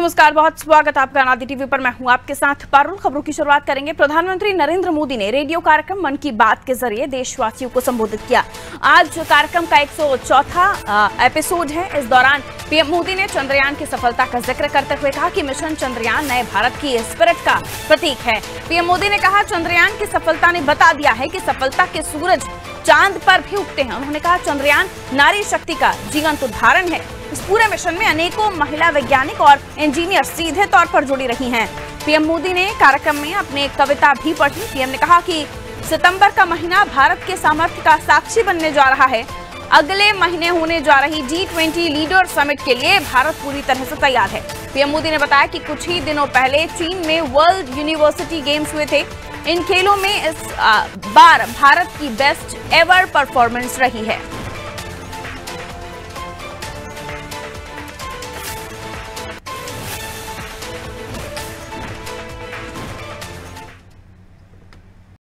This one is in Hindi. नमस्कार, बहुत स्वागत आपका अनादि टीवी पर। मैं हूं आपके साथ पारुल। खबरों की शुरुआत करेंगे। प्रधानमंत्री नरेंद्र मोदी ने रेडियो कार्यक्रम मन की बात के जरिए देशवासियों को संबोधित किया। आज कार्यक्रम का 104वां एपिसोड है। इस दौरान पीएम मोदी ने चंद्रयान की सफलता का जिक्र करते हुए कहा कि मिशन चंद्रयान नए भारत की स्पिरिट का प्रतीक है। पीएम मोदी ने कहा, चंद्रयान की सफलता ने बता दिया है कि सफलता के सूरज चांद पर भी उगते हैं। उन्होंने कहा, चंद्रयान नारी शक्ति का जीवंत उदाहरण है। इस पूरे मिशन में अनेकों महिला वैज्ञानिक और इंजीनियर सीधे तौर पर जुड़ी रही हैं। पीएम मोदी ने कार्यक्रम में अपने कविता भी पढ़ी। पीएम ने कहा कि सितंबर का महीना भारत के सामर्थ्य का साक्षी बनने जा रहा है। अगले महीने होने जा रही G20 लीडर समिट के लिए भारत पूरी तरह से तैयार है। पीएम मोदी ने बताया कि कुछ ही दिनों पहले चीन में वर्ल्ड यूनिवर्सिटी गेम्स हुए थे। इन खेलों में इस बार भारत की बेस्ट एवर परफॉर्मेंस रही है।